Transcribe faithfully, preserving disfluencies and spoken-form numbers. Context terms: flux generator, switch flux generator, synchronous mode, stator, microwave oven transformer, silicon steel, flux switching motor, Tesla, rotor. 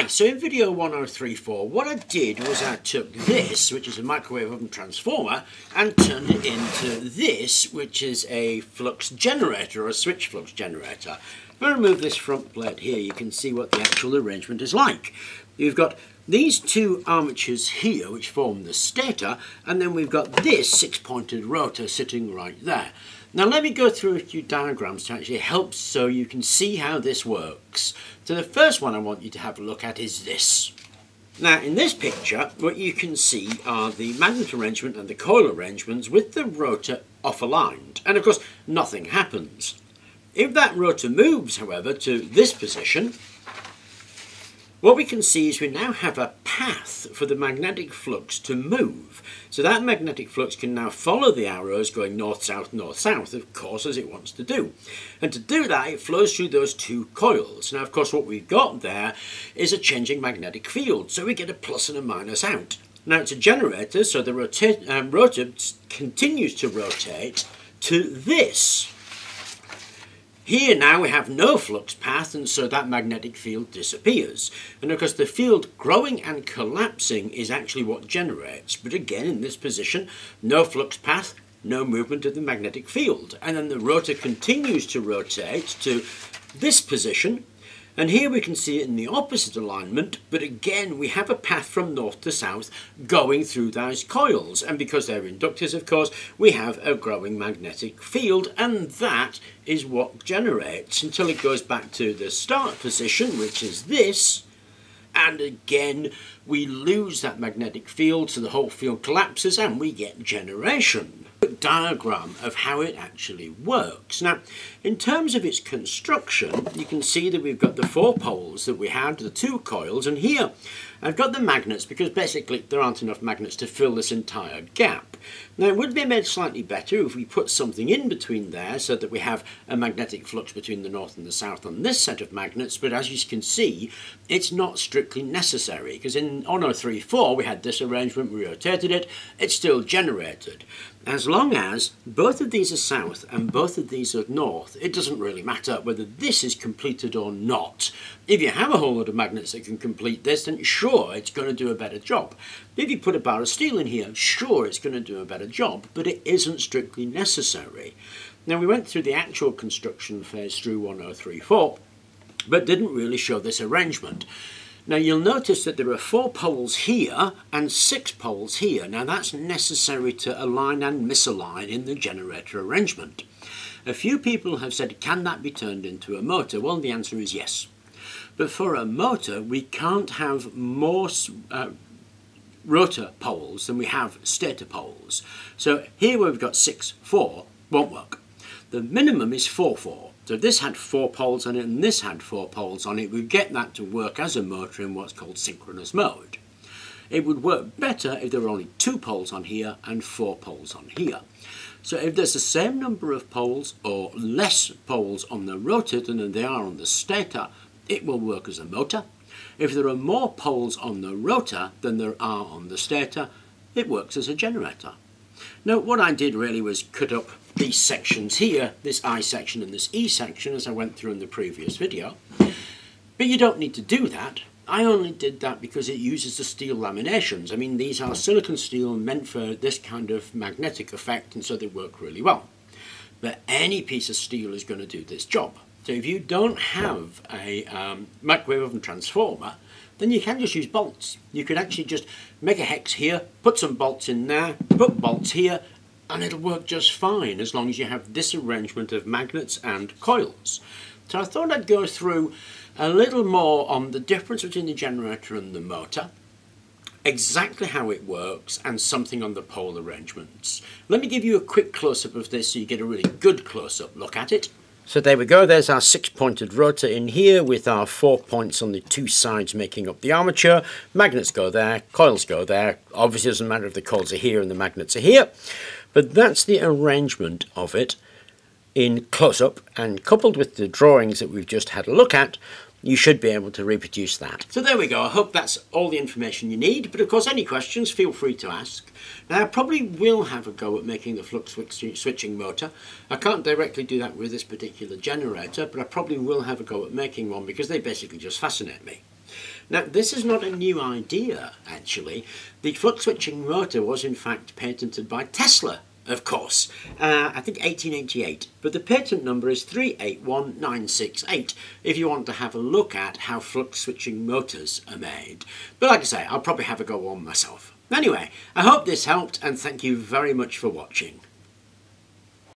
Hi, so in video one oh three four, what I did was I took this, which is a microwave oven transformer, and turned it into this, which is a flux generator, or a switch flux generator. If I remove this front plate here, you can see what the actual arrangement is like. You've got these two armatures here, which form the stator, and then we've got this six-pointed rotor sitting right there. Now let me go through a few diagrams to actually help so you can see how this works. So the first one I want you to have a look at is this. Now in this picture, what you can see are the magnet arrangement and the coil arrangements with the rotor off-aligned. And of course, nothing happens. If that rotor moves, however, to this position, what we can see is we now have a path for the magnetic flux to move. So that magnetic flux can now follow the arrows going north, south, north, south, of course, as it wants to do. And to do that, it flows through those two coils. Now, of course, what we've got there is a changing magnetic field, so we get a plus and a minus out. Now, it's a generator, so the rota- um, rotor continues to rotate to this. Here now we have no flux path, and so that magnetic field disappears. And of course the field growing and collapsing is actually what generates. But again, in this position, no flux path, no movement of the magnetic field. And then the rotor continues to rotate to this position. And here we can see it in the opposite alignment, but again we have a path from north to south going through those coils, and because they're inductors, of course, we have a growing magnetic field, and that is what generates until it goes back to the start position, which is this, and again we lose that magnetic field, so the whole field collapses and we get generation. Diagram of how it actually works. Now, in terms of its construction, you can see that we've got the four poles that we had, the two coils, and here I've got the magnets because basically there aren't enough magnets to fill this entire gap. Now, it would be made slightly better if we put something in between there so that we have a magnetic flux between the north and the south on this set of magnets, but as you can see, it's not strictly necessary because in one oh three four we had this arrangement, we rotated it, it's still generated. As long as both of these are south and both of these are north, it doesn't really matter whether this is completed or not. If you have a whole lot of magnets that can complete this, then sure, it's going to do a better job. If you put a bar of steel in here, sure, it's going to do a better job, but it isn't strictly necessary. Now, we went through the actual construction phase through one oh three four, but didn't really show this arrangement. Now, you'll notice that there are four poles here and six poles here. Now, that's necessary to align and misalign in the generator arrangement. A few people have said, can that be turned into a motor? Well, the answer is yes. But for a motor, we can't have more uh, rotor poles than we have stator poles. So here where we've got six, four, won't work. The minimum is four, four. So if this had four poles on it and this had four poles on it, we'd get that to work as a motor in what's called synchronous mode. It would work better if there were only two poles on here and four poles on here. So if there's the same number of poles or less poles on the rotor than there are on the stator, it will work as a motor. If there are more poles on the rotor than there are on the stator, it works as a generator. Now, what I did really was cut up these sections here, this I section and this E section, as I went through in the previous video. But you don't need to do that. I only did that because it uses the steel laminations. I mean, these are silicon steel meant for this kind of magnetic effect, and so they work really well. But any piece of steel is going to do this job. So if you don't have a um, microwave oven transformer, then you can just use bolts. You could actually just make a hex here, put some bolts in there, put bolts here, and it'll work just fine as long as you have this arrangement of magnets and coils. So I thought I'd go through a little more on the difference between the generator and the motor, exactly how it works, and something on the pole arrangements. Let me give you a quick close-up of this so you get a really good close-up look at it. So there we go, there's our six-pointed rotor in here with our four points on the two sides making up the armature. Magnets go there, coils go there. Obviously it doesn't matter if the coils are here and the magnets are here. But that's the arrangement of it in close-up, and coupled with the drawings that we've just had a look at, you should be able to reproduce that. So there we go, I hope that's all the information you need, but of course any questions feel free to ask. Now I probably will have a go at making the flux switching motor. I can't directly do that with this particular generator, but I probably will have a go at making one because they basically just fascinate me. Now, this is not a new idea, actually. The flux switching motor was in fact patented by Tesla, of course, uh, I think eighteen eighty-eight, but the patent number is three eight one nine six eight if you want to have a look at how flux switching motors are made. But like I say, I'll probably have a go on myself. Anyway, I hope this helped, and thank you very much for watching.